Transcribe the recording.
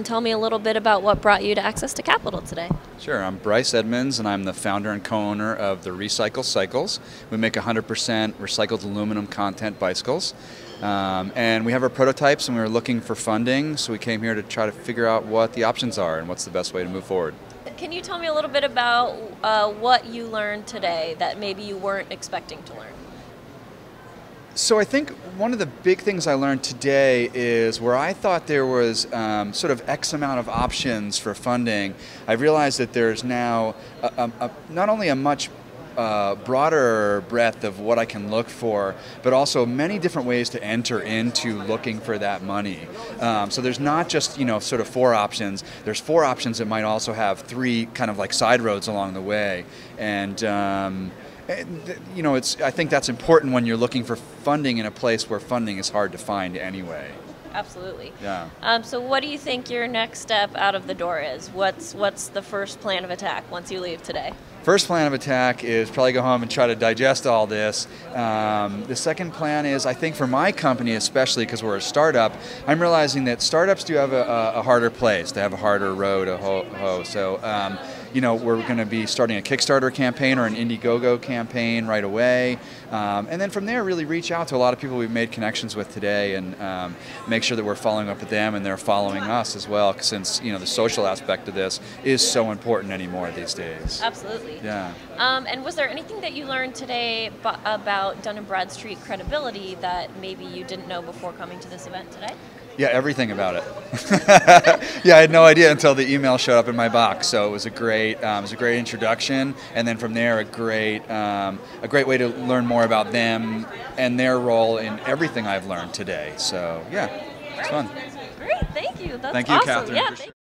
And tell me a little bit about what brought you to Access to Capital today. Sure, I'm Bryce Edmonds and I'm the founder and co-owner of the Recycle Cycles. We make 100% recycled aluminum content bicycles. And we have our prototypes and we were looking for funding, so we came here to try to figure out what the options are and what's the best way to move forward. Can you tell me a little bit about what you learned today that maybe you weren't expecting to learn? So I think one of the big things I learned today is where I thought there was sort of X amount of options for funding, I realized that there's now not only a much broader breadth of what I can look for, but also many different ways to enter into looking for that money. So there's not just, you know, sort of four options. There's four options that might also have three kind of like side roads along the way. And you know, I think that's important when you're looking for funding in a place where funding is hard to find anyway. Absolutely. Yeah. So what do you think your next step out of the door is? What's the first plan of attack once you leave today? First plan of attack is probably go home and try to digest all this. The second plan is, I think for my company especially, because we're a startup, I'm realizing that startups do have a harder place. They have a harder road to hoe. So, you know, we're going to be starting a Kickstarter campaign or an Indiegogo campaign right away. And then from there, really reach out to a lot of people we've made connections with today and make sure that we're following up with them and they're following us as well, since, you know, the social aspect of this is so important anymore these days. Absolutely. Yeah. And was there anything that you learned today about Dun & Bradstreet credibility that maybe you didn't know before coming to this event today? Yeah, everything about it. Yeah, I had no idea until the email showed up in my box. So it was a great introduction, and then from there, a great way to learn more about them and their role in everything I've learned today. So yeah, it's fun. Great, thank you. That's awesome. Thank you, Catherine. Yeah,